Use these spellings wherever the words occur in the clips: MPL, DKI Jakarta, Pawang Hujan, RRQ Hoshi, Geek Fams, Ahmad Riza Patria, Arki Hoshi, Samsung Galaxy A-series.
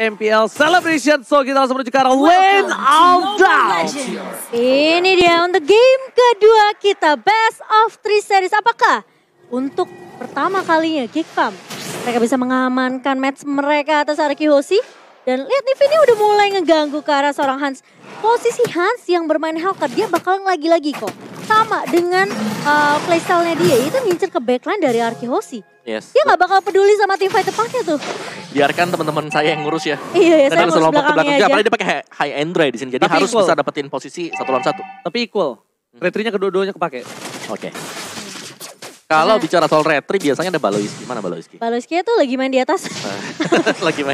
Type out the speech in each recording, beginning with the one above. MPL Celebration. So kita langsung menuju ke arah Lane of Doubt. Ini dia untuk game kedua kita, Best of 3 Series. Apakah untuk pertama kalinya Geek Fam mereka bisa mengamankan match mereka atas Arki Hoshi? Dan lihat nih, Vini udah mulai ngeganggu ke arah seorang Hans. Posisi Hans yang bermain Hellcat, dia bakal lagi-lagi kok sama dengan playstyle-nya dia, itu ngincer ke backline dari Arki Hoshi. Yes. Dia gak bakal peduli sama tim fight depannya tuh. Biarkan teman-teman saya yang ngurus ya. Iya, saya ngurus belakangnya aja. Apalagi dia pakai high end di sini, jadi tapi harus equal. Bisa dapetin posisi satu lawan satu. Tapi equal, retrinya kedua-duanya kepake. Oke. Kalau bicara soal retri, biasanya ada Baloiski. Mana Baloiski? Baloiski itu lagi main di atas.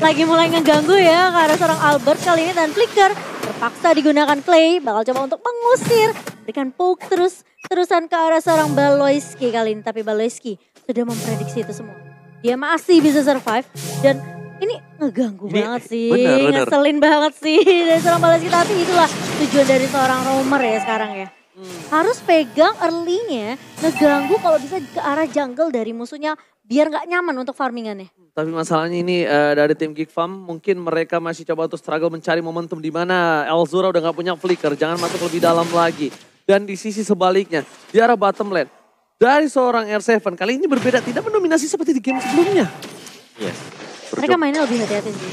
Lagi mulai ngeganggu ya karena seorang Albert kali ini, dan Flicker terpaksa digunakan Clay. Bakal coba untuk mengusir, berikan poke terusan ke arah seorang Baloiski kali ini. Tapi Baloiski sudah memprediksi itu semua. Dia masih bisa survive, dan ini ngeganggu banget sih. Bener. Ngeselin banget sih dari seorang Baloiski. Tapi itulah tujuan dari seorang roamer ya sekarang ya. Harus pegang early-nya, ngeganggu kalau bisa ke arah jungle dari musuhnya biar nggak nyaman untuk farmingannya. Tapi masalahnya ini dari tim Geek Fam mungkin mereka masih coba untuk struggle mencari momentum di mana Elzura udah nggak punya flicker, jangan masuk lebih dalam lagi. Dan di sisi sebaliknya di arah bottom lane dari seorang R7 kali ini berbeda, tidak mendominasi seperti di game sebelumnya. Yes. Mereka mainnya lebih hati-hati sih.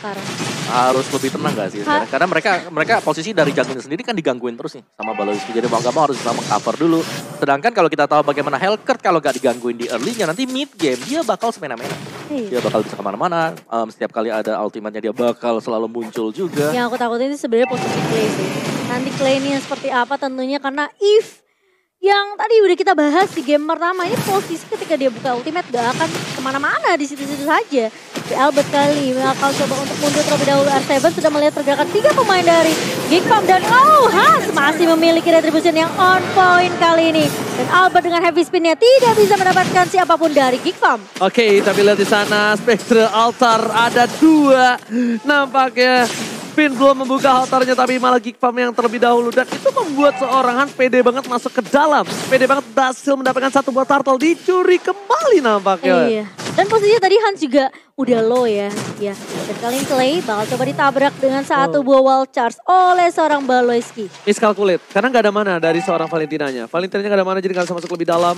Sekarang. Harus lebih tenang gak sih sekarang? Karena mereka posisi dari jungle sendiri kan digangguin terus nih sama Baloiski. Jadi mau harus bisa meng-cover dulu. Sedangkan kalau kita tahu bagaimana Hellcat kalau gak digangguin di early-nya, nanti mid game dia bakal semena-mena. Dia bakal bisa kemana-mana. Setiap kali ada ultimate-nya dia bakal selalu muncul juga. Yang aku takutin itu sebenarnya posisi Clay sih. Nanti Clay ini seperti apa tentunya, karena if yang tadi udah kita bahas di game pertama, ini posisi ketika dia buka ultimate gak akan kemana-mana, di situ-situ saja. Albert kali bakal coba untuk mundur terlebih dahulu. R7 sudah melihat pergerakan tiga pemain dari Geek Fam, dan Hans masih memiliki retribution yang on point kali ini. Dan Albert dengan heavy spinnya tidak bisa mendapatkan siapapun dari Geek Fam. Oke, tapi lihat di sana Spectre Altar ada dua. Nampaknya Pin belum membuka altarnya, tapi malah Geek Fam yang terlebih dahulu. Dan itu membuat seorang Hans pede banget masuk ke dalam. Pede banget berhasil mendapatkan satu buah turtle, dicuri kembali nampaknya. Iya. Dan posisinya tadi Hans juga udah low ya. Dan kali ini Clay bakal coba ditabrak dengan satu buah wall charge oleh seorang Baloiski. Miscalculate, karena gak ada mana dari seorang Valentinanya. Valentinanya gak ada mana, jadi gak bisa masuk lebih dalam.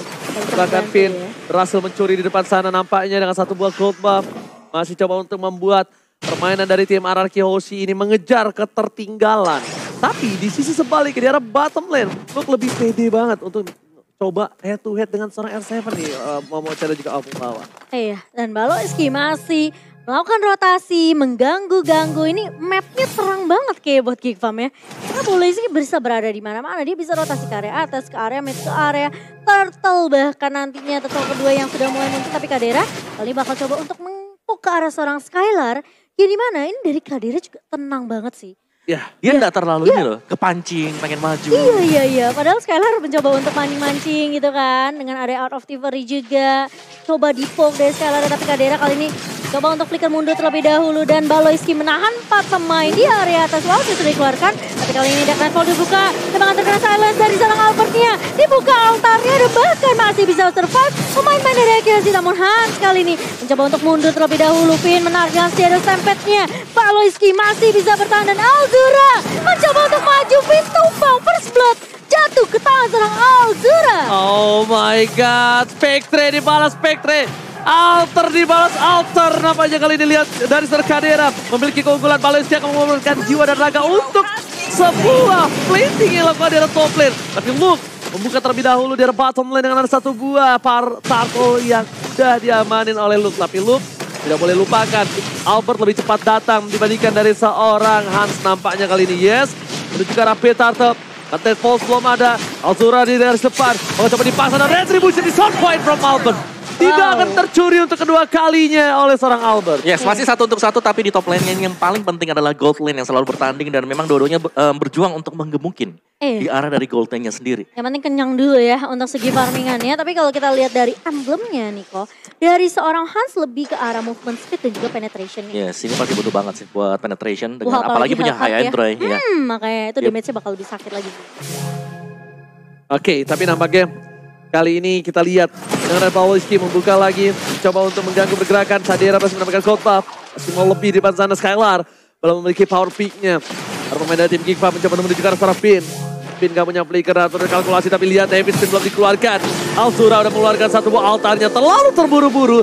Bahkan Finn berhasil mencuri di depan sana nampaknya dengan satu buah gold buff. Masih coba untuk membuat permainan dari tim RRQ Hoshi ini mengejar ketertinggalan. Tapi di sisi sebaliknya, di arah bottom lane, Luke lebih pede banget untuk coba head to head dengan seorang R7 nih, mau cara juga opung lawan. Iya, dan Baloiski masih melakukan rotasi, mengganggu-ganggu. Ini mapnya terang banget kayak buat Geek Fam ya. Karena Baloiski bisa berada di mana-mana, dia bisa rotasi ke area atas, ke area mid, ke area turtle. Bahkan nantinya turtle kedua yang sudah mulai muncul, tapi Kadera kali bakal coba untuk mengepuk ke arah seorang Skylar. Ya dimana, ini dari Kadera juga tenang banget sih. Ya, dia nggak terlalu ini loh, kepancing, pengen maju. Iya. Padahal Skylar mencoba untuk mancing gitu kan, dengan area out of Tivery juga. Coba dipok dari Skylar, tapi Kadera kali ini coba untuk flicker mundur terlebih dahulu, dan Baloiski menahan 4 pemain di area atas. Wow, sudah dikeluarkan. Tapi kali ini Dark Nightfall dibuka, tembakan terkena silence dari seorang Albertnya. Dibuka altarnya, dan bahkan masih bisa survive. Pemain-pemain dari Akirasi, namun Hans kali ini mencoba untuk mundur terlebih dahulu. Finn menarik dengan Shadow Stampede-nya. Baloiski masih bisa bertahan, dan Alzura mencoba untuk maju. Finn tumpang, first blood jatuh ke tangan serang Alzura. Oh my god, Spectre dibalas Spectre. Altar dibalas Altar, nampaknya kali ini lihat dari Sir Kadera memiliki keunggulan. Baloiski akan mengumpulkan jiwa dan raga untuk sebuah flinting yang lakukan dari top lane. Tapi Luke membuka terlebih dahulu dari bottom lane dengan satu buah turtle yang sudah diamanin oleh Luke. Tapi Luke tidak boleh lupakan, Albert lebih cepat datang dibandingkan dari seorang Hans nampaknya kali ini. Yes, menuju ke rapid turtle. Contact false belum ada. Alzura di dari depan, mau coba dipasang, dan retribution di short point from Albert. Tidak akan tercuri untuk kedua kalinya oleh seorang Albert. Yes, masih satu untuk satu, tapi di top lane yang paling penting adalah gold lane yang selalu bertanding, dan memang dua-duanya berjuang untuk menggemukin di arah dari gold lane-nya sendiri. Yang penting kenyang dulu ya untuk segi farmingannya, tapi kalau kita lihat dari emblemnya Niko, dari seorang Hans lebih ke arah movement speed dan juga penetration. Yes, ini pasti butuh banget sih buat penetration, dengan apalagi punya high end Troy. Makanya itu damage-nya bakal lebih sakit lagi. Oke, tapi nampaknya kali ini kita lihat dengan Baloiski membuka lagi, coba untuk mengganggu pergerakan. Sadira masih mendapatkan gold buff. Masih mau lebih di depan sana Skylar. Belum memiliki power peak-nya. Para pemain dari tim Geek Fam mencoba menuju ke arah para Pin. Pin gak punya flicker atau kalkulasi, tapi lihat David Pin belum dikeluarkan. Altura udah mengeluarkan satu buah altarnya, terlalu terburu-buru.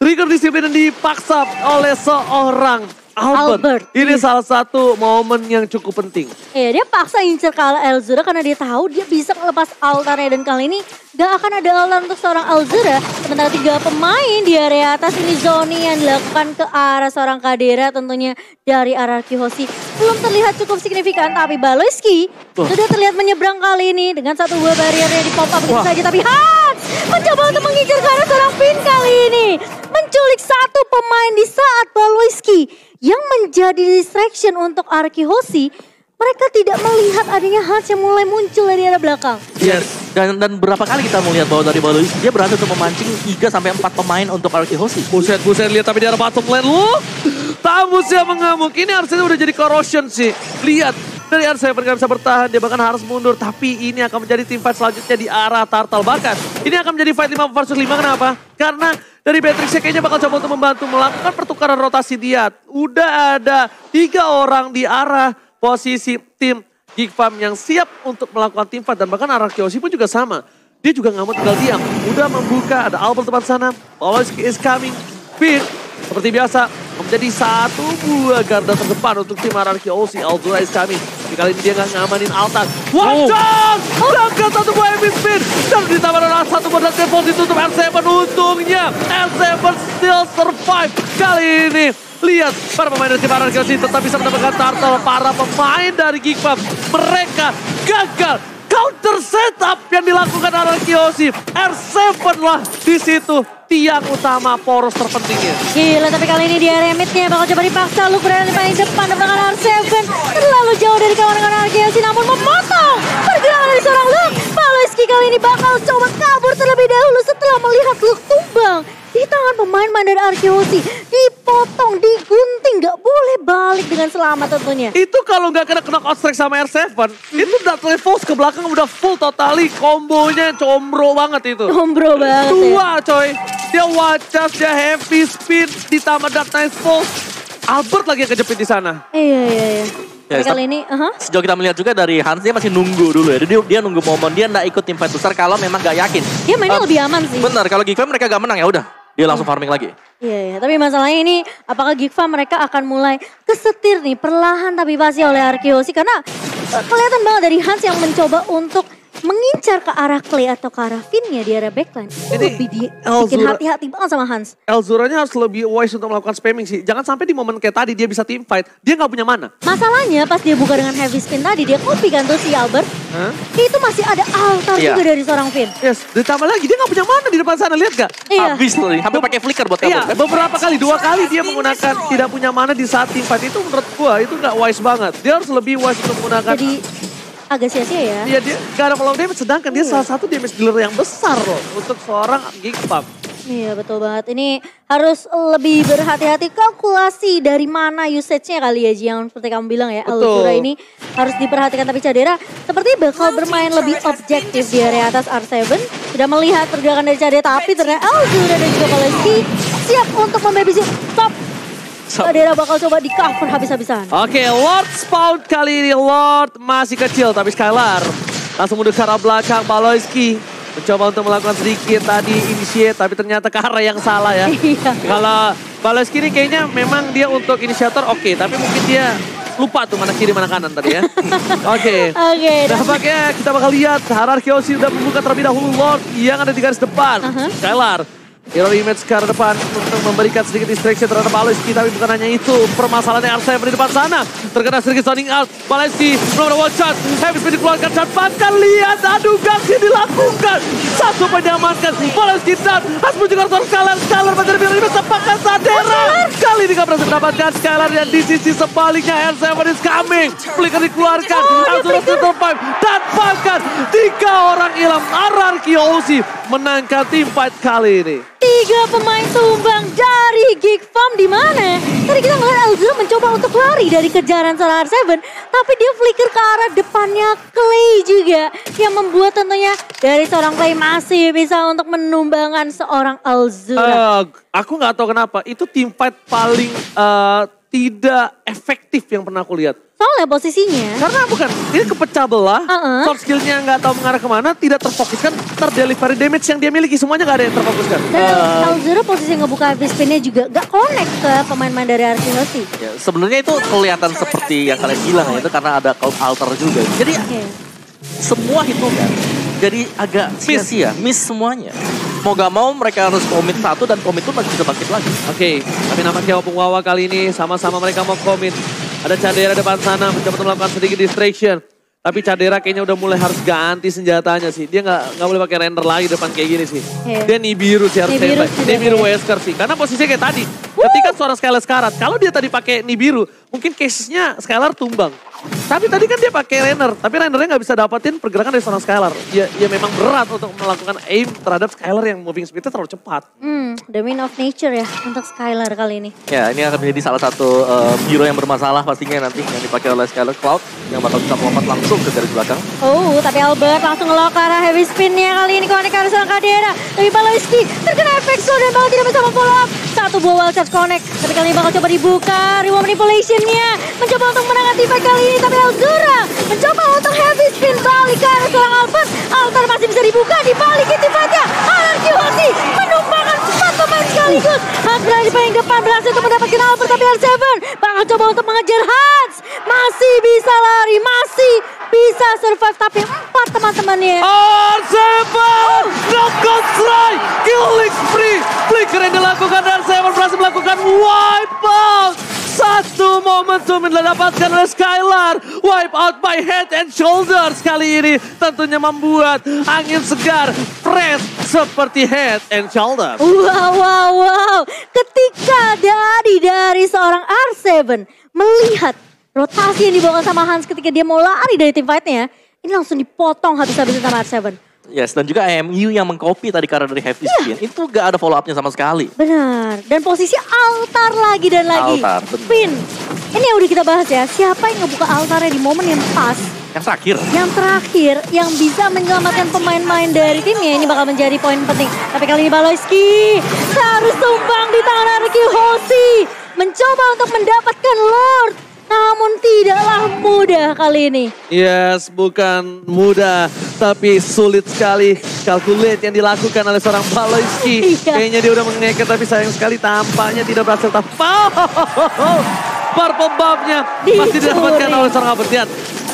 Trigger disiplin dipaksa oleh seorang Albert. Ini salah satu momen yang cukup penting. Iya, dia paksa incer kalau Alzura karena dia tahu dia bisa lepas altarnya. Dan kali ini gak akan ada altar untuk seorang Alzura. Sementara 3 pemain di area atas ini zoning yang dilakukan ke arah seorang Kadera tentunya dari RRQ Hoshi. Belum terlihat cukup signifikan, tapi Baloyski sudah terlihat menyeberang kali ini. Dengan satu buah bariernya di pop up begitu saja, tapi Hans mencoba untuk mengincer ke arah seorang Pin kali ini. Menculik satu pemain di saat Baloyski yang menjadi distraction untuk Arki Hoshi, mereka tidak melihat adanya Hans yang mulai muncul dari arah belakang. Yes, dan berapa kali kita melihat bahwa dari Baloyski dia berhasil untuk memancing 3-4 pemain untuk Arki Hoshi. Buset, lihat tapi di arah bottom lane lu. Tambusnya mengamuk, ini harusnya udah jadi corrosion sih. Lihat, dari arah saya nggak bisa bertahan, dia bahkan harus mundur. Tapi ini akan menjadi tim fight selanjutnya di arah Turtle. Bahkan ini akan menjadi fight 5 versus 5, kenapa? Karena dari Patricknya kayaknya bakal coba untuk membantu melakukan pertukaran rotasi dia. Udah ada 3 orang di arah posisi tim Geek Fam yang siap untuk melakukan tim fight. Dan bahkan RRQ Hoshi pun juga sama. Dia juga gak mau tinggal diam. Udah membuka, ada Albert depan sana. Baloyski is coming. Pin seperti biasa menjadi satu buah garda terdepan untuk tim RRQ Hoshi. Altura is coming. Kali ini dia gak ngamanin Altan. One shot! Dapet satu buah Pin. Dan ditambah adalah satu buah dan default ditutup. R7 untungnya. R7 still survive. Kali ini lihat para pemain dari RRQ Hoshi tetap bisa mendapatkan turtle. Para pemain dari Geek Fam, mereka gagal counter setup yang dilakukan RRQ Hoshi. R7 lah di situ tiang utama, poros terpentingnya. Gila, tapi kali ini di area mid-nya bakal coba dipaksa. Luke berada di paling depan, depan R7. Terlalu jauh dari kawan-kawan RRQ Hoshi, namun memotong pergerakan dari seorang Luke. Baloyski kali ini bakal coba kabur terlebih dahulu setelah melihat Luke tumbang di tangan pemain-pemain dari RRQ Hoshi. Dipotong, digunting, gak boleh balik dengan selamat tentunya. Itu kalau gak kena knock out strike sama R7, itu double force ke belakang udah full totally. Kombonya combro banget itu. Combro banget. Tua ya, coy. Dia wacas, dia heavy spin, ditambah Dark Knight's Pulse. Albert lagi yang kejepit di sana. Iya. Ya, kali ini, sejauh kita melihat juga dari Hans, dia masih nunggu dulu ya. Dia nunggu momen, dia nggak ikut tim fight besar kalau memang nggak yakin. Dia mainnya lebih aman sih. Bener, kalau Geek Fam mereka nggak menang ya udah. Dia langsung farming lagi. Iya, tapi masalahnya ini apakah Geek Fam mereka akan mulai kesetir nih perlahan tapi pasti oleh RRQ Hoshi. Karena kelihatan banget dari Hans yang mencoba untuk mengincar ke arah Clay atau ke arah Finn-nya di area backline. Jadi bikin hati-hati banget sama Hans. Elzuranya harus lebih wise untuk melakukan spamming sih. Jangan sampai di momen kayak tadi dia bisa team fight, dia gak punya mana. Masalahnya pas dia buka dengan heavy spin tadi, dia copy kan tuh si Albert. Itu masih ada altar juga dari seorang Finn. Yes, ditambah lagi dia gak punya mana di depan sana, lihat gak? Habis tuh, hampir pakai flicker buat kabur. Iya, beberapa kali, 2 kali dia menggunakan tidak punya mana di saat team fight. Itu menurut gua itu gak wise banget. Dia harus lebih wise untuk menggunakan. Jadi agak sia-sia ya. Iya, dia gak ada follow damage, sedangkan dia salah satu damage dealer yang besar loh untuk seorang Geek Fam. Iya, betul banget. Ini harus lebih berhati-hati kalkulasi dari mana usage-nya kali ya, Ji. Yang seperti kamu bilang ya, Altura ini harus diperhatikan. Tapi Cadera seperti bakal bermain lebih objektif di area atas R7. Sudah melihat pergerakan dari Cadera, tapi ternyata Altura dan juga Baloyski siap untuk membabysit top. Kadera bakal coba di cover habis-habisan. Oke, Lord spawn kali ini. Lord masih kecil, tapi Skylar langsung mundur ke arah belakang. Baloyski mencoba untuk melakukan sedikit tadi initiate, tapi ternyata ke arah yang salah ya. Kalau Baloyski ini kayaknya memang dia untuk inisiator oke, tapi mungkin dia lupa tuh mana kiri mana kanan tadi ya. Oke. Nampaknya kita bakal lihat RRQ Hoshi udah membuka terlebih dahulu Lord yang ada di garis depan. Skylar hero image ke arah depan untuk memberikan sedikit distraction terhadap Baloyski. Tapi bukan hanya itu, permasalahannya R7 di depan sana. Terkena sedikit zoning out, Baloyski belum ada one shot. Habis dikeluarkan shot, bahkan lihat adu gangsi dilakukan. Satu penyamankan, Baloyski dan Hasmu juga harus Skylar menjadi hero image sepakan Sadera. Kali ini gak berhasil mendapatkan Skylar dan di sisi sebaliknya R7 is coming. Flicker dikeluarkan, Azura Silver Pipe dan bahkan 3 orang hilang. RRQ Hoshi menangkan team fight kali ini. 3 pemain sumbang dari Geek Fam di mana? Tadi kita ngelihat Elza mencoba untuk lari dari kejaran Solar Seven, tapi dia flicker ke arah depannya Clay juga, yang membuat tentunya dari seorang Clay masih bisa untuk menumbangkan seorang Elza. Aku nggak tahu kenapa itu team fight paling tidak efektif yang pernah aku lihat. Soalnya posisinya. Karena bukan, ini kepecah belah, soft skillnya nggak tahu mengarah kemana, tidak terfokuskan, terdelivery damage yang dia miliki, semuanya nggak ada yang terfokuskan. Dan Elzero posisi ngebuka spinnya juga nggak connect ke pemain-pemain dari RRQ Hoshi. Ya, sebenarnya itu kelihatan seperti yang kalian bilang, itu karena ada cloud alter juga. Jadi semua hitungan, jadi agak sia-sia, miss semuanya. Mau gak mau mereka harus komit satu dan komit itu masih bisa bangkit lagi. Oke, kami nama Kiaopung Wawa kali ini sama-sama mereka mau komit. Ada Cadera depan sana mencoba melakukan sedikit distraction. Tapi Cadera kayaknya udah mulai harus ganti senjatanya sih. Dia nggak boleh pakai render lagi depan kayak gini sih. Dia Nibiru sih harus standby. Nibiru Wesker sih. Karena posisinya kayak tadi. Ketika suara Skylar sekarat. Kalau dia tadi pakai Nibiru mungkin casesnya Skylar tumbang. Tapi tadi kan dia pakai Renner, tapi Rennernya nggak bisa dapetin pergerakan dari seorang Skylar. Ya memang berat untuk melakukan aim terhadap Skylar yang moving speednya terlalu cepat. The win of nature ya untuk Skylar kali ini. Ya ini akan menjadi salah satu hero yang bermasalah pastinya nanti yang dipakai oleh Skylar Cloud yang bakal bisa melompat langsung ke garis belakang. Oh tapi Albert langsung ngelok arah heavy spinnya kali ini konek harus orang Kadera. Tapi Paloiski terkena efek slow dan bakal tidak bisa memfollow up. Satu buah wild charge connect, tapi kali ini bakal coba dibuka. Remote manipulation-nya mencoba untuk menangkap tipe kali ini, tapi Elzura mencoba untuk heavy spin balik ke arah seorang Albert. Altar masih bisa dibuka, dibalik intifanya. RRQ Hoshi menumbangkan 4 pemain sekaligus. Hans berada di paling depan, berhasil untuk mendapatkan Albert, tapi R7 bakal coba untuk mengejar Hans. Masih bisa lari, masih bisa survive, tapi 4 teman-temannya. R7, knockdown strike, killing spree. Flicker yang dilakukan, R7 berhasil melakukan wipe out. Satu momentum yang didapatkan oleh Skylar, wipe out by head and shoulders kali ini tentunya membuat angin segar fresh seperti head and shoulders. Wow. Ketika dari seorang R7 melihat rotasi yang dibawa sama Hans ketika dia mau lari dari tim fight-nya, ini langsung dipotong habis-habisan sama R7. Yes, dan juga AMU yang mengcopy tadi karena dari heavy spin, itu gak ada follow up-nya sama sekali. Benar, dan posisi altar lagi dan lagi. Altar, spin. Ini yang udah kita bahas ya, siapa yang ngebuka altarnya di momen yang pas. Yang terakhir. Yang terakhir, yang bisa menyelamatkan pemain-pemain dari timnya, ini bakal menjadi poin penting. Tapi kali ini Baloiski harus tumbang di tangan RRQ Hoshi. Mencoba untuk mendapatkan Lord. Namun tidaklah mudah kali ini. Yes, bukan mudah, tapi sulit sekali. Calculate yang dilakukan oleh seorang Baloiski. Kayaknya dia udah mengeket, tapi sayang sekali tampaknya tidak berhasil. Purple buff-nya masih didapatkan oleh seorang Albert.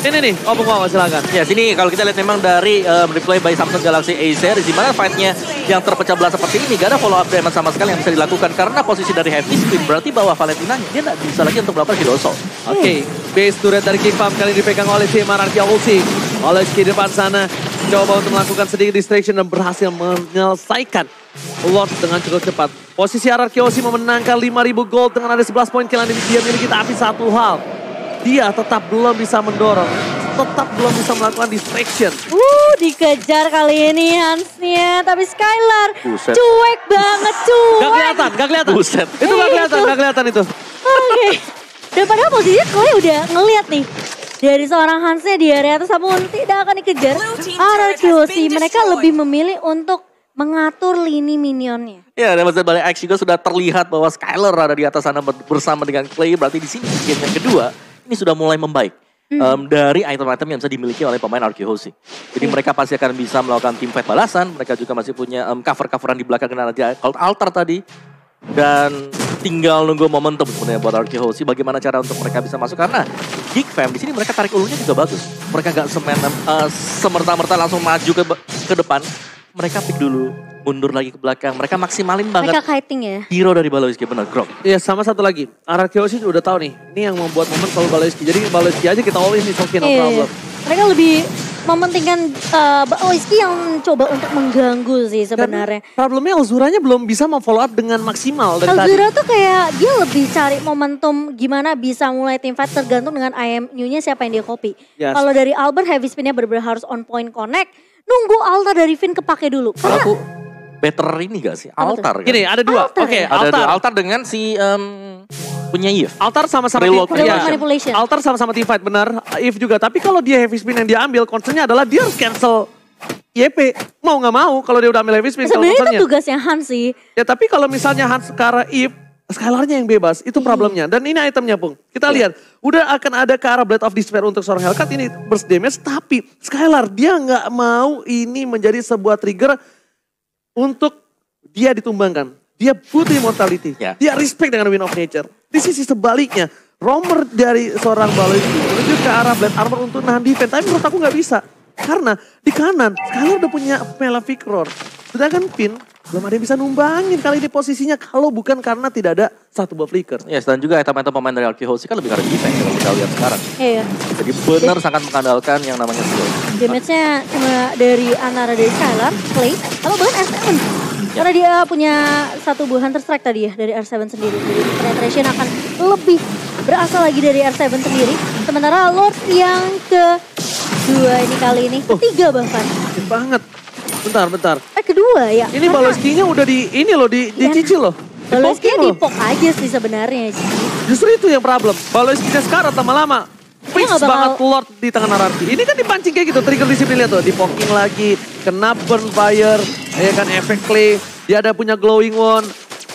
Ini nih, Opung Wawa silakan. Ya, sini kalau kita lihat memang dari replay by Samsung Galaxy A-series, di mana fight-nya yang terpecah belah seperti ini, gak ada follow up damage sama sekali yang bisa dilakukan karena posisi dari heavy spin, berarti bahwa Valentina dia nggak bisa lagi untuk melakukan hero assault. Oke, base turret dari Geek Fam kali dipegang oleh tim RRQ Hoshi. Oleh depan sana coba untuk melakukan sedikit distraction dan berhasil menyelesaikan Lord dengan cukup cepat. Posisi RRQ Hoshi memenangkan 5.000 gold dengan ada 11 poin kill yang dia miliki, tapi satu hal, dia tetap belum bisa mendorong, tetap belum bisa melakukan distraction. Dikejar kali ini Hansnya, tapi Skylar cuek banget, cuek. Gak kelihatan. Buset. Itu gak kelihatan itu. Oke. Dan padahal posisinya Clay udah ngelihat nih. Dari seorang Hansnya di area atas namun tidak akan dikejar. RRQ Hoshi mereka lebih memilih untuk mengatur lini minionnya. Ya, dan maksudnya balik action juga sudah terlihat bahwa Skylar ada di atas sana bersama dengan Clay. Berarti di sini game yang kedua ini sudah mulai membaik dari item-item yang bisa dimiliki oleh pemain RRQ Hoshi. Jadi mereka pasti akan bisa melakukan team fight balasan. Mereka juga masih punya cover-coveran di belakang karena ada called altar tadi. Dan tinggal nunggu momentum sebenarnya buat RRQ Hoshi. Bagaimana cara untuk mereka bisa masuk karena Geek Fam di sini mereka tarik ulunya juga bagus. Mereka nggak semerta-merta langsung maju ke depan. Mereka pick dulu, mundur lagi ke belakang. Mereka maksimalin banget. Mereka kiting ya. Hero dari Baloiski, benar, Grok. Iya, sama satu lagi. RRQ Hoshi udah tahu nih. Ini yang membuat momen kalau Baloiski. Jadi Baloiski aja kita always nih, no problem. Mereka lebih mementingkan Baloiski yang coba untuk mengganggu sih sebenarnya. Dan problemnya Elzuranya belum bisa memfollow up dengan maksimal. Elzura tuh kayak dia lebih cari momentum gimana bisa mulai team fight tergantung dengan IMU-nya siapa yang dia copy. Yes. Kalau dari Albert heavy spin-nya benar-benar harus on point connect. nunggu altar dari Vin kepake dulu. Karena aku better ini gak sih? Altar kan? Gini ada dua. Oke, okay, ada dua. Altar dengan si punya Eve. Altar sama-sama manipulation. Altar sama-sama T-Fight benar. Eve juga. Tapi kalau dia heavy spin yang diambil, concernnya adalah dia harus cancel YP. Mau gak mau kalau dia udah ambil heavy spin. Sebenarnya itu tugasnya Hans sih. Ya tapi kalau misalnya Hans sekarang Eve, Skylarnya yang bebas, itu problemnya. Dan ini itemnya, Pung. Kita lihat, udah akan ada ke arah Blade of Despair untuk seorang Hellcat, ini burst damage. Tapi Skylar, dia nggak mau ini menjadi sebuah trigger untuk dia ditumbangkan. Dia butuh immortality. Dia respect dengan Wind of Nature. Di sisi sebaliknya, roamer dari seorang Baloi itu menuju ke arah Blade Armor untuk nahan defense. Tapi menurut aku nggak bisa. Karena di kanan, Skylar udah punya Malefic Roar. Sedangkan Pin belum ada yang bisa numbangin kali ini posisinya kalau bukan karena tidak ada satu buff flicker. Yes, dan juga item-item pemain dari Arki Hoshi kan lebih karena defense kalau kita lihat sekarang. Iya. Jadi benar sangat mengandalkan yang namanya skill. Damage-nya cuma dari antara dari Skylar, Play, atau bahkan R7. Karena dia punya satu buah Hunter Strike tadi ya dari R7 sendiri. Jadi penetration akan lebih berasal lagi dari R7 sendiri. Sementara Lord yang kedua ini kali ini, ketiga bahkan. Banget. Bentar. Kedua ya. Ini baloskinya udah di ini loh dicicil loh. Baloskinya dipok aja sih sebenarnya. Justru itu yang problem. Baloskinya sekarang lama-lama fix banget Lord di tangan RRQ. Ini kan dipancing kayak gitu, trigger disiplin lihat tuh, dipoking lagi, kena burn fire, ya kan efek clay, dia ada punya glowing wand.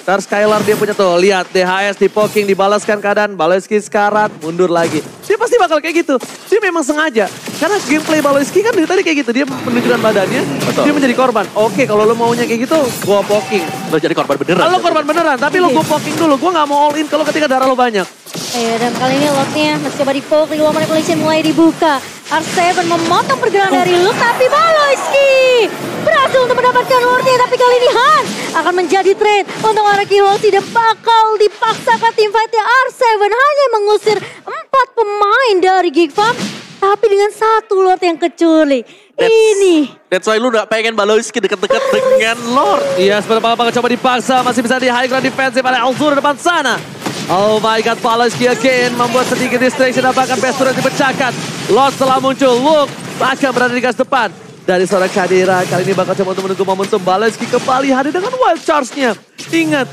Ntar Skylar dia punya tuh, lihat DHS dipoking, dibalaskan keadaan, Baloski sekarat, mundur lagi. Dia pasti bakal kayak gitu, dia memang sengaja. Karena gameplay Baloski kan dari tadi kayak gitu, dia menunjukkan badannya, dia menjadi korban. Oke kalau lo maunya kayak gitu, gue poking. Lo jadi korban beneran. Lo korban beneran, tapi lo gue poking dulu, gue gak mau all in kalau ketika darah lo banyak. Dan kali ini Lordnya masih coba dipoking, Real Manipulation mulai dibuka. R7 memotong pergerakan dari Lord, tapi Baloski berhasil untuk mendapatkan Lordnya, tapi kali ini Han akan menjadi trade untuk RRQ Hoshi. Tidak bakal dipaksakan tim fightnya. R7 hanya mengusir 4 pemain dari Geek Fams, tapi dengan satu Lord yang keculik. Ini. That's why lu gak pengen Baloski deket-deket dengan Lord. Iya, sebenarnya bakal coba dipaksa, masih bisa di high ground defensive oleh Alzura depan sana. Oh my god, Baloski again membuat sedikit distraction, apakah Bestura dipecahkan. Lord telah muncul, Luke akan berada di gas depan. Dari seorang Kadira, kali ini bakal coba untuk menunggu momentum. Baloski kembali hadir dengan wild charge-nya. Ingat,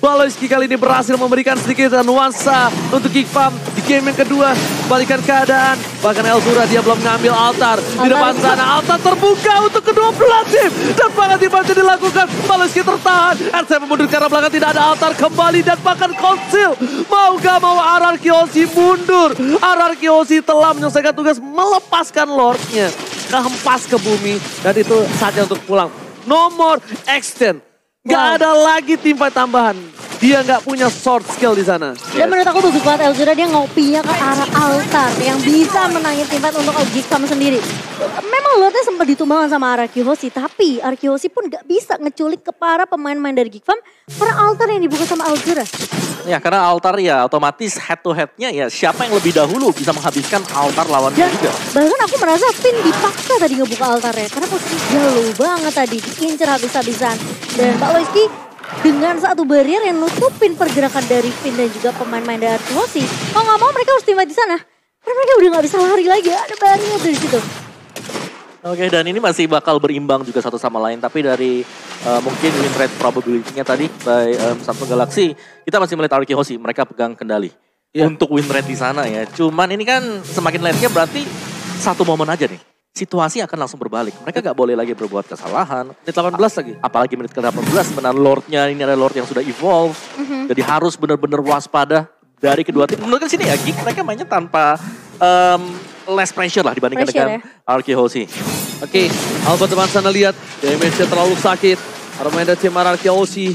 Baloski kali ini berhasil memberikan sedikit nuansa untuk Geek Fams. Di game yang kedua, balikan keadaan. Bahkan Elzura dia belum ngambil altar. Di depan sana, altar terbuka untuk kedua belah tim. Dan bahkan tiba-tiba dilakukan, Baloski tertahan. R7 mundur karena belakang tidak ada altar kembali. Dan bahkan konsil. Mau gak mau RRQ Hoshi mundur. RRQ Hoshi telah menyelesaikan tugas melepaskan Lordnya. Kehempas ke bumi dan itu saatnya untuk pulang. No more extend. Gak ada lagi tim fight tambahan. Dia gak punya sword skill di sana. Dan menurut aku bagus banget Elzura dia ngopinya ke arah altar yang bisa menangin tim fight untuk Geek Fams sendiri. Memang Lordnya sempat ditumbangan sama RRQ Hoshi, tapi RRQ Hoshi pun gak bisa ngeculik ke para pemain-pemain dari Geek Fams karena altar yang dibuka sama Elzura. Ya karena altar ya otomatis head to headnya ya siapa yang lebih dahulu bisa menghabiskan altar lawannya juga. Bahkan aku merasa Pin dipaksa tadi ngebuka altarnya karena posisi jauh banget tadi diincer habis-habisan. Dan Pak Loiski dengan satu barrier yang nutupin pergerakan dari Pin dan juga pemain-pemain dari RRQ Hoshi. Kalau nggak mau mereka harus tim di sana karena mereka udah nggak bisa lari lagi, ada barrier dari situ. Oke, dan ini masih bakal berimbang juga satu sama lain. Tapi dari mungkin win rate probability-nya tadi by Samsung Galaxy, kita masih melihat RRQ Hoshi, mereka pegang kendali untuk win rate di sana ya. Cuman ini kan semakin lainnya berarti satu momen aja nih. Situasi akan langsung berbalik. Mereka gak boleh lagi berbuat kesalahan. Menit 18 lagi. Apalagi menit ke 18, benar Lordnya ini ada Lord yang sudah evolve. Jadi harus benar-benar waspada dari kedua tim. Menurut sini ya, Geek mereka mainnya tanpa... less pressure lah dibandingkan dengan RRQ Hoshi. Oke, Albat teman sana lihat damage-nya terlalu sakit. Armada tim RRQ Hoshi,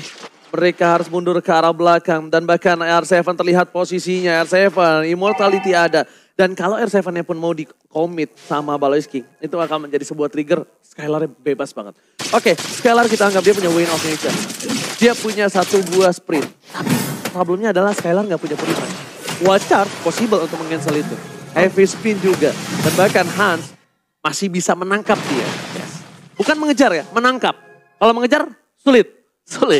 mereka harus mundur ke arah belakang dan bahkan R7 terlihat posisinya. R7 immortality ada dan kalau R7-nya pun mau di-commit sama Baloiski, itu akan menjadi sebuah trigger Skylar bebas banget. Oke, Skylar kita anggap dia punya Wind of Nature. Dia punya satu buah sprint. Tapi problemnya adalah Skylar nggak punya perubahan. Wild Charge possible untuk meng-cancel itu. Heavy spin juga. Dan bahkan Hans masih bisa menangkap dia. Bukan mengejar ya, menangkap. Kalau mengejar, sulit.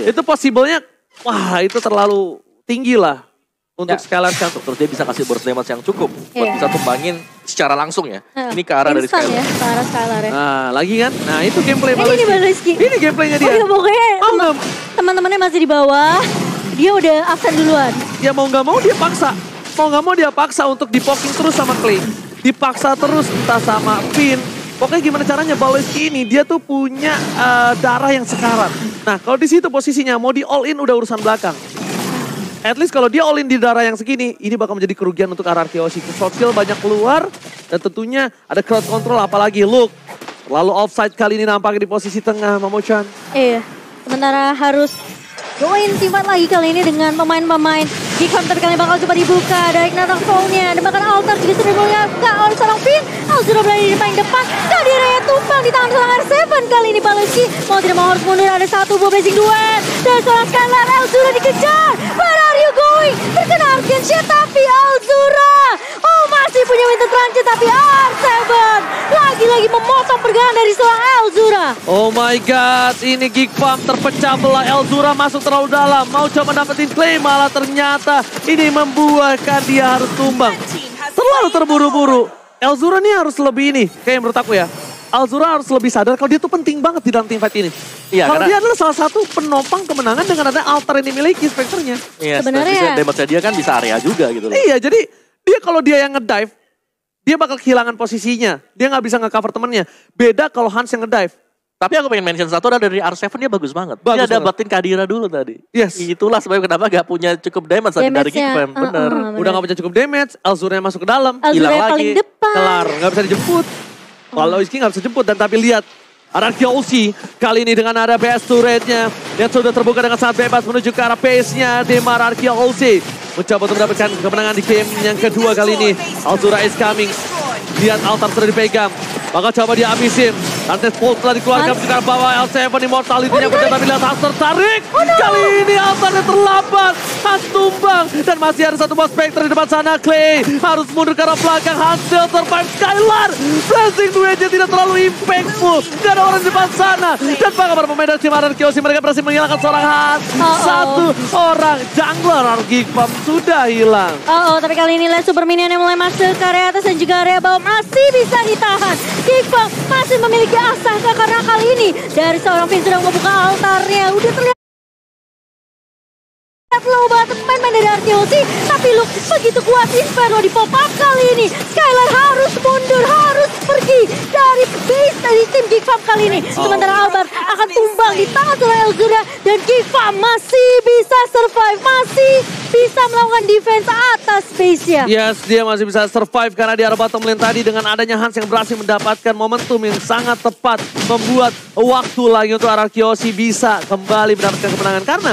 Itu possible-nya, wah itu terlalu tinggi lah. untuk scalar yang terus dia bisa kasih burst damage yang cukup buat bisa tumbangin secara langsung ya. Ini ke arah dari scalar. Ya, ke arah scalar ya. Nah, lagi kan? Nah, itu gameplay Bang Rizky. Ini gameplaynya dia. Oh, pokoknya teman-temannya masih di bawah. Dia udah absen duluan. Ya mau nggak mau dia paksa. Mau nggak mau dia paksa untuk dipoking terus sama Clay. Dipaksa terus entah sama Finn. Pokoknya gimana caranya Baleski ini, dia tuh punya darah yang sekarat. Nah kalau di situ posisinya mau di all in udah urusan belakang. At least kalau dia all in di darah yang segini, ini bakal menjadi kerugian untuk RRQ Hoshi. Short kill banyak keluar dan tentunya ada crowd control apalagi look. Lalu offside kali ini nampaknya di posisi tengah Mamochan. Iya, sementara harus join teamfight lagi kali ini dengan pemain-pemain. Di counter kali bakal coba dibuka, ada Ignatong Soul-nya, dan bahkan Altar juga sudah dibuka oleh seorang Finn. Al-Zero berada di paling depan, Kadiraya tumpang di tangan seorang R7 kali ini Baleski. Mau tidak mau harus mundur, ada satu buah blazing duet. Dan seorang Scalar, Al-Zero dikejar. Where are you going? Terkena Arkansya, tapi Al-Zero masih punya winter transit, tapi R7 lagi-lagi memotong pergerakan dari seorang Al-Zura. Oh my god, ini Geek Fams terpecah belah. Al-Zura masuk terlalu dalam, mau coba dapetin claim, malah ternyata ini membuatkan dia harus tumbang. Terlalu terburu-buru. Al-Zura nih harus lebih ini, kayak menurut aku ya. Al-Zura harus lebih sadar kalau dia tuh penting banget di dalam teamfight ini. Iya, kalau dia adalah salah satu penopang kemenangan dengan ada Altar yang dimiliki spekternya. Iya, sebenarnya damage dia kan bisa area juga gitu loh. Iya, jadi dia kalau dia yang ngedive, dia bakal kehilangan posisinya. Dia nggak bisa nge-cover temennya. Beda kalau Hans yang ngedive. Tapi aku pengen mention satu, dari R7 dia bagus banget. Bagus dia dapetin Kadira dulu tadi. Yes. Itulah sebabnya kenapa gak punya cukup damage tadi dari Geek Fam. Bener. Udah gak punya cukup damage, Al-Zurnya masuk ke dalam. Hilang lagi. Kelar, gak bisa dijemput. Kalau Iski gak bisa jemput, dan tapi lihat. RRQ Hoshi kali ini dengan ada PS turret-nya yang sudah terbuka dengan sangat bebas menuju ke arah pace-nya di RRQ Hoshi. Mencoba untuk mendapatkan kemenangan di game yang kedua kali ini. Al-Zura is coming. Lihat Altar sudah dipegang. Maka coba dia abisin. Nanti Volt telah dikeluarkan ke bawah. L7 immortality-nya berjalan bila Hunter tarik. Kali ini Altarnya terlambat. Hans tumbang. Dan masih ada satu boss spectre di depan sana. Clay harus mundur ke arah belakang. Hunter terpain Skylar. Blazing Duetnya tidak terlalu impactful. Tidak ada orang di depan sana. Dan bagaimana para pemain dari tim RRQ Hoshi, mereka berhasil menghilangkan seorang Hans. Satu orang jungler Geek Fams sudah hilang. Tapi kali ini lihat Super Minion yang mulai masuk ke area atas dan juga area bawah. Masih bisa ditahan. Geek Fams masih memiliki asah karena kali ini dari seorang Finn sudah membuka altarnya. Udah terlihat low banget main-main dari RRQ Hoshi, tapi look begitu kuat Inferno di pop up kali ini. Skylar harus mundur, harus pergi dari base dari tim Geek Fams kali ini. Sementara Albert akan tumbang di tangan seorang Elzura dan Geek Fams masih bisa survive, masih bisa melakukan defense atas base-nya. Yes, dia masih bisa survive karena di arah bottom lane tadi dengan adanya Hans yang berhasil mendapatkan momentum yang sangat tepat membuat waktu lagi untuk RRQ Hoshi bisa kembali mendapatkan kemenangan karena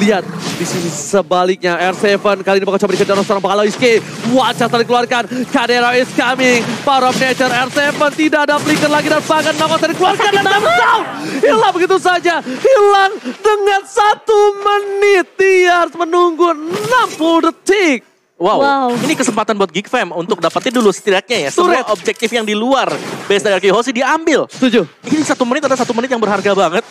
lihat di sini sebaliknya R7 kali ini bakal coba dikejar seorang Baloiski. Wajah telah dikeluarkan. Kadera is coming. Power of Nature R7 tidak ada flicker lagi dan bahkan Noko telah dikeluarkan dan down. Hilang begitu saja. Hilang dengan 1 menit. Dia harus menunggu 60 detik. Wow, ini kesempatan buat Geek Fam untuk dapetin dulu setidaknya ya. Semua objektif yang di luar base dari RRQ Hoshi diambil. Setuju. Ini 1 menit atau 1 menit yang berharga banget.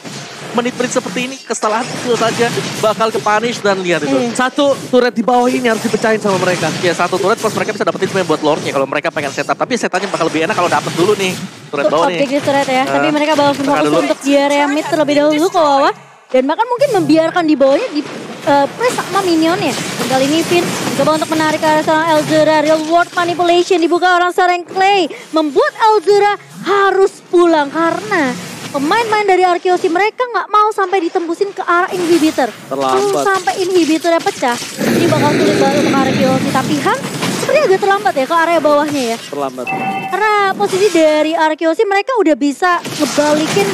Menit-menit seperti ini kesalahan kecil saja bakal kepunish dan lihat itu. Satu turret di bawah ini harus dipecahin sama mereka. Ya satu turret plus mereka bisa dapetin semuanya buat lore-nya kalau mereka pengen setup. Tapi setupnya bakal lebih enak kalau dapet dulu nih turret bawah nih. Objektif turret ya, tapi mereka bakal fokus untuk di area mid terlebih dahulu ke bawah. Dan bahkan mungkin membiarkan di bawahnya di press sama minionnya. Kali ini Finn coba untuk menarik ke arah seorang Elzura. Real world manipulation dibuka orang seorang Clay. Membuat Elzura harus pulang karena pemain-pemain dari RRQ Hoshi mereka nggak mau sampai ditembusin ke arah inhibitor. Terlambat. Sampai inhibitornya pecah, ini bakal sulit banget untuk RRQ Hoshi. Tapi Hans sepertinya agak terlambat ya ke area bawahnya ya. Terlambat. Karena posisi dari RRQ Hoshi mereka udah bisa ngebalikin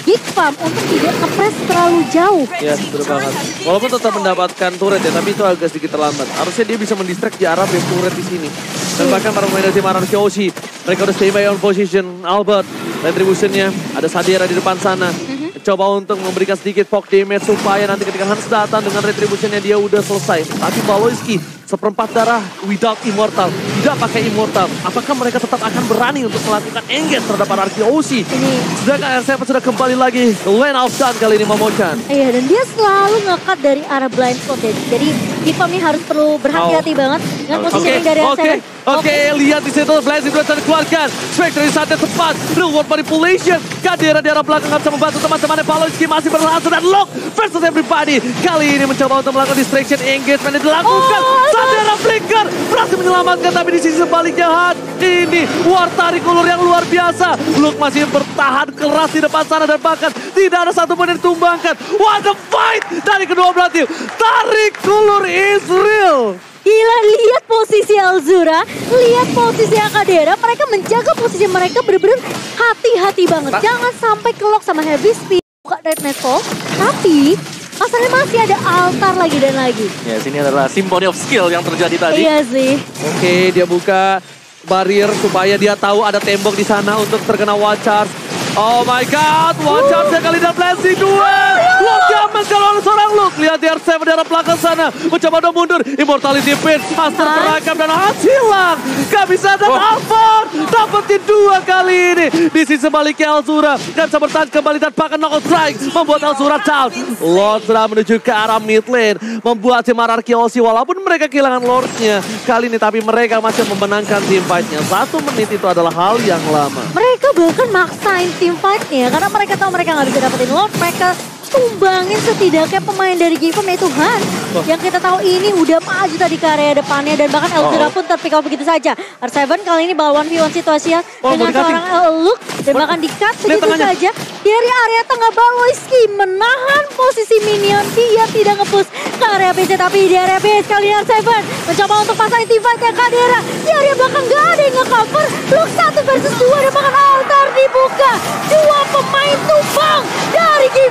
Geek Fam untuk tidak ngepres terlalu jauh. Iya, betul banget. Walaupun tetap mendapatkan turret ya, tapi itu agak sedikit terlambat. Harusnya dia bisa mendistract di arah base turret di sini. Dan bahkan para pemain dari RRQ Hoshi, mereka udah stay by on position. Albert, retribution-nya, ada Sadira di depan sana. Coba untuk memberikan sedikit poke damage supaya nanti ketika Hans datang dengan retribution-nya dia udah selesai. Tapi Baloiski Seperempat darah without immortal, tidak pakai immortal. Apakah mereka tetap akan berani untuk melakukan engage terhadap RRQ Hoshi? Sedangkan RCM sudah kembali lagi ke lane of stun kali ini Momochan. Iya, dan dia selalu nge-cut dari arah blind spot ya. Jadi Geek Fam ini harus perlu berhati-hati banget dengan positioning dari RCM. Oke, lihat di situ Blazing Blood dikeluarkan. Spectre di saat yang tepat, reward manipulation. Kehadiran di arah belakang nggak bisa membantu teman-temannya. Paloski masih berlangsung dan lock versus everybody. Kali ini mencoba untuk melakukan distraction engagement yang dilakukan. Sadara Flicker berhasil menyelamatkan, tapi di sisi sebaliknya ini war tarik ulur yang luar biasa. Luke masih bertahan keras di depan sana dan bahkan tidak ada satu pun yang ditumbangkan. What a fight dari kedua belah tim. Tarik ulur is real. Gila, lihat posisi Alzura, lihat posisi Akadera, mereka menjaga posisi mereka bener-bener hati-hati banget. Jangan sampai kelok sama Heavy Speed, buka Red Nightfall, tapi masalahnya masih ada altar lagi dan lagi. Ya, sini adalah symphony of skill yang terjadi tadi. Iya sih. Oke, dia buka barrier supaya dia tahu ada tembok di sana untuk terkena wajar. Oh my god, wajar sekali dan blessing dua. Look diambil oleh seorang Luke. Lihat di R7 di arah belakang sana. Mencoba udah mundur. Immortality pin. Master terangkap dan hilang. Gak bisa dan Alphard. Dapetin dua kali ini. Di sisi sebaliknya Alzura. Dan bisa bertahan kembali dan pakai knockout strike. Membuat Alzura down. Lord sudah menuju ke arah mid lane. Membuat si RRQ Hoshi walaupun mereka kehilangan Lordnya. Kali ini tapi mereka masih memenangkan team fight-nya. 1 menit itu adalah hal yang lama. Mereka bahkan maksain tim fight-nya karena mereka tahu mereka nggak bisa dapetin Lord, mereka tumbangin setidaknya pemain dari Geek Fam yaitu Han. Yang kita tahu ini udah maju tadi ke area depannya dan bahkan Elzura pun terpikau begitu saja. R7 kali ini bawa 1v1 situasi ya dengan seorang Luke dan bahkan di-cut begitu saja. Dari area tengah Baloiski menahan posisi minion, dia tidak nge-push ke area base tapi di area base kali ini R7 mencoba untuk pasang team fight-nya Kadera. Di area belakang gak ada yang nge-cover, Luke 1 versus 2 dan bahkan altar dibuka. Dua pemain tumbang dari Geek